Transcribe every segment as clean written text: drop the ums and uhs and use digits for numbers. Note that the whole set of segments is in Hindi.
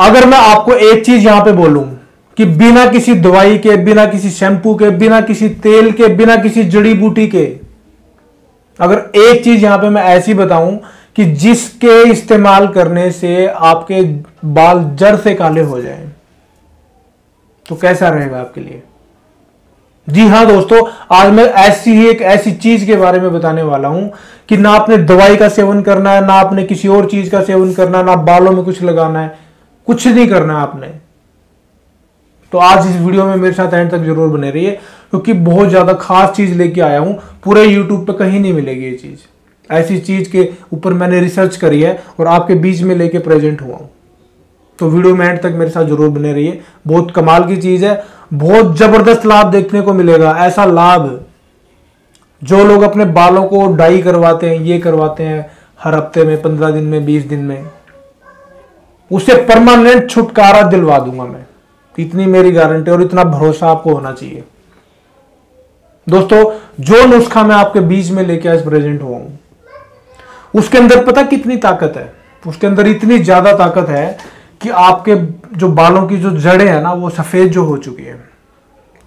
अगर मैं आपको एक चीज यहां पे बोलूं कि बिना किसी दवाई के, बिना किसी शैम्पू के, बिना किसी तेल के, बिना किसी जड़ी बूटी के, अगर एक चीज यहां पे मैं ऐसी बताऊं कि जिसके इस्तेमाल करने से आपके बाल जड़ से काले हो जाएं, तो कैसा रहेगा आपके लिए? जी हाँ दोस्तों, आज मैं एक ऐसी चीज के बारे में बताने वाला हूं कि ना आपने दवाई का सेवन करना है, ना आपने किसी और चीज का सेवन करना, ना बालों में कुछ लगाना है, कुछ नहीं करना है आपने। तो आज इस वीडियो में मेरे साथ एंड तक जरूर बने रहिए, क्योंकि बहुत ज्यादा खास चीज लेके आया हूं। पूरे यूट्यूब पे कहीं नहीं मिलेगी ये चीज, ऐसी चीज के ऊपर मैंने रिसर्च करी है और आपके बीच में लेके प्रेजेंट हुआ हूं। तो वीडियो में एंड तक मेरे साथ जरूर बने रहिए, बहुत कमाल की चीज है, बहुत जबरदस्त लाभ देखने को मिलेगा। ऐसा लाभ जो लोग अपने बालों को डाई करवाते हैं, ये करवाते हैं हर हफ्ते में, 15 दिन में, 20 दिन में, उसे परमानेंट छुटकारा दिलवा दूंगा मैं, इतनी मेरी गारंटी और इतना भरोसा आपको होना चाहिए। दोस्तों, जो नुस्खा मैं आपके बीच में लेके आज प्रेजेंट हुआ हूं, उसके अंदर पता कितनी ताकत है, उसके अंदर इतनी ज्यादा ताकत है कि आपके जो बालों की जो जड़ें हैं ना, वो सफेद जो हो चुकी है,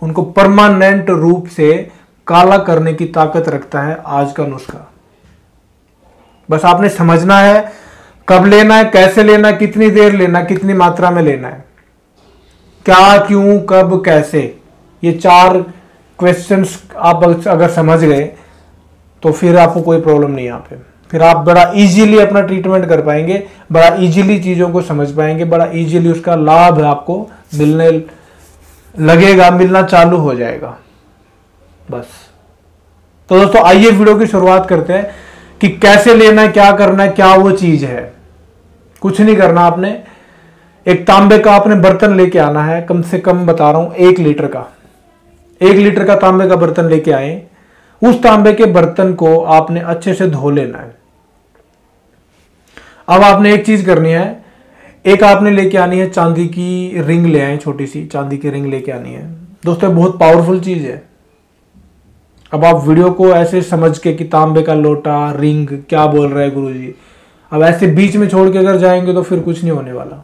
उनको परमानेंट रूप से काला करने की ताकत रखता है आज का नुस्खा। बस आपने समझना है कब लेना है, कैसे लेना है, कितनी देर लेना है, कितनी मात्रा में लेना है, क्या, क्यों, कब, कैसे, ये 4 क्वेश्चंस आप अगर समझ गए तो फिर आपको कोई प्रॉब्लम नहीं। यहाँ पे फिर आप बड़ा इजीली अपना ट्रीटमेंट कर पाएंगे, बड़ा इजीली चीज़ों को समझ पाएंगे, बड़ा इजीली उसका लाभ आपको मिलने लगेगा, मिलना चालू हो जाएगा। बस तो दोस्तों, आइए वीडियो की शुरुआत करते हैं कि कैसे लेना है, क्या करना है, क्या वो चीज़ है। कुछ नहीं करना आपने, एक तांबे का आपने बर्तन लेके आना है, कम से कम बता रहा हूँ 1 लीटर का, 1 लीटर का तांबे का बर्तन लेके आए। उस तांबे के बर्तन को आपने अच्छे से धो लेना है। अब आपने एक चीज करनी है, एक आपने लेके आनी है चांदी की रिंग, ले आए छोटी सी चांदी की रिंग लेके आनी है। दोस्तों, बहुत पावरफुल चीज है। अब आप वीडियो को ऐसे समझ के कि तांबे का लोटा, रिंग, क्या बोल रहे हैं गुरुजी, अब ऐसे बीच में छोड़ के अगर जाएंगे तो फिर कुछ नहीं होने वाला।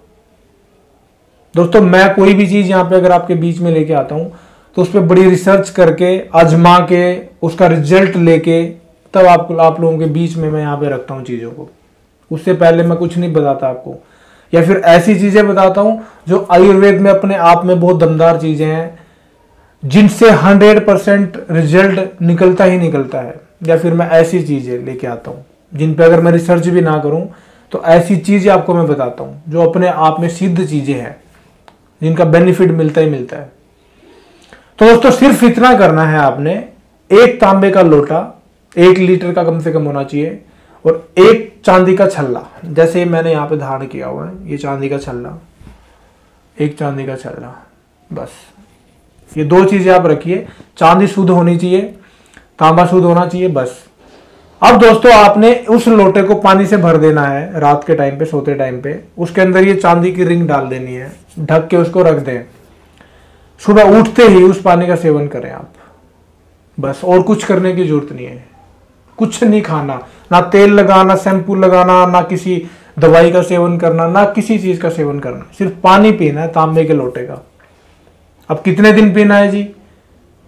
दोस्तों, मैं कोई भी चीज यहाँ पे अगर आपके बीच में लेके आता हूँ तो उस पर बड़ी रिसर्च करके, आजमा के, उसका रिजल्ट लेके तब आप लोगों के बीच में मैं यहाँ पे रखता हूँ चीज़ों को। उससे पहले मैं कुछ नहीं बताता आपको, या फिर ऐसी चीज़ें बताता हूँ जो आयुर्वेद में अपने आप में बहुत दमदार चीज़ें हैं, जिनसे 100% रिजल्ट निकलता ही निकलता है। या फिर मैं ऐसी चीज़ें लेके आता हूँ जिन पर अगर मैं रिसर्च भी ना करूँ तो ऐसी चीज़ें आपको मैं बताता हूँ जो अपने आप में सिद्ध चीज़ें हैं, जिनका बेनिफिट मिलता ही मिलता है। तो दोस्तों, सिर्फ इतना करना है आपने, 1 तांबे का लोटा, 1 लीटर का कम से कम होना चाहिए, और 1 चांदी का छल्ला, जैसे मैंने यहाँ पे धारण किया हुआ है, ये चांदी का छल्ला, 1 चांदी का छल्ला। बस ये 2 चीज़ें आप रखिए। चांदी शुद्ध होनी चाहिए, तांबा शुद्ध होना चाहिए। बस अब दोस्तों, आपने उस लोटे को पानी से भर देना है रात के टाइम पे, सोते टाइम पे। उसके अंदर ये चांदी की रिंग डाल देनी है, ढक के उसको रख दें। सुबह उठते ही उस पानी का सेवन करें आप। बस, और कुछ करने की जरूरत नहीं है, कुछ नहीं खाना, ना तेल लगाना, शैम्पू लगाना, ना किसी दवाई का सेवन करना, ना किसी चीज का सेवन करना, सिर्फ पानी पीना है तांबे के लोटे का। अब कितने दिन पीना है जी?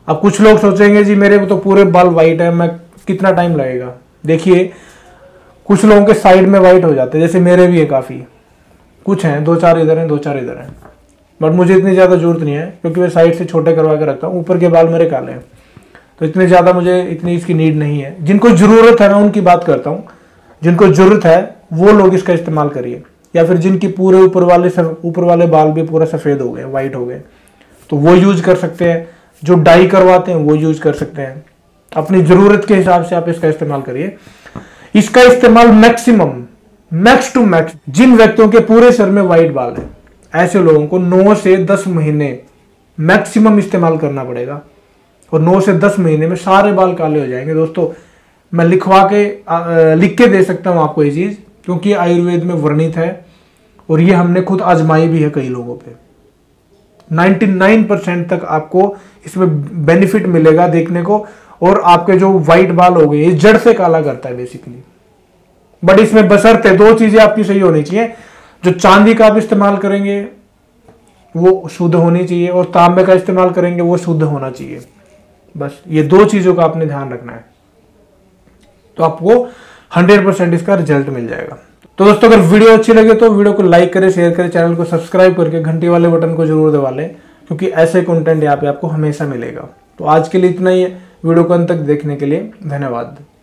अब कुछ लोग सोचेंगे जी मेरे तो पूरे बाल वाइट है, मैं कितना टाइम लगेगा। देखिए, कुछ लोगों के साइड में वाइट हो जाते हैं, जैसे मेरे भी है काफी, कुछ हैं 2-4 इधर हैं, 2-4 इधर हैं, बट मुझे इतनी ज़्यादा जरूरत नहीं है क्योंकि मैं साइड से छोटे करवा के रखता हूँ। ऊपर के बाल मेरे काले हैं तो इतने ज़्यादा मुझे इतनी इसकी नीड नहीं है। जिनको ज़रूरत है, मैं उनकी बात करता हूँ, जिनको ज़रूरत है वो लोग इसका इस्तेमाल करिए। या फिर जिनकी पूरे ऊपर वाले बाल भी पूरा सफ़ेद हो गए, वाइट हो गए, तो वो यूज कर सकते हैं। जो डाई करवाते हैं वो यूज कर सकते हैं। अपनी ज़रूरत के हिसाब से आप इसका इस्तेमाल करिए। इसका इस्तेमाल मैक्सिमम, मैक्स टू मैक्स, जिन व्यक्तियों के पूरे सर में वाइट बाल है, ऐसे लोगों को 9 से 10 महीने मैक्सिमम इस्तेमाल करना पड़ेगा, और 9 से 10 महीने में सारे बाल काले हो जाएंगे। दोस्तों, मैं लिख के दे सकता हूं आपको ये चीज़, क्योंकि आयुर्वेद में वर्णित है और ये हमने खुद आजमाई भी है कई लोगों पे। 99% तक आपको इसमें बेनिफिट मिलेगा देखने को, और आपके जो वाइट बाल हो गए ये जड़ से काला करता है बेसिकली। बट इसमें बशर्ते 2 चीज़ें आपकी सही होनी चाहिए। जो चांदी का आप इस्तेमाल करेंगे वो शुद्ध होनी चाहिए और तांबे का इस्तेमाल करेंगे वो शुद्ध होना चाहिए। बस ये दो चीज़ों का आपने ध्यान रखना है, तो आपको 100% इसका रिजल्ट मिल जाएगा। तो दोस्तों अगर वीडियो अच्छी लगे तो वीडियो को लाइक करें, शेयर करें, चैनल को सब्सक्राइब करके घंटी वाले बटन को जरूर दबा लें, क्योंकि ऐसे कंटेंट यहाँ पे आपको हमेशा मिलेगा। तो आज के लिए इतना ही है। वीडियो को अंत तक देखने के लिए धन्यवाद।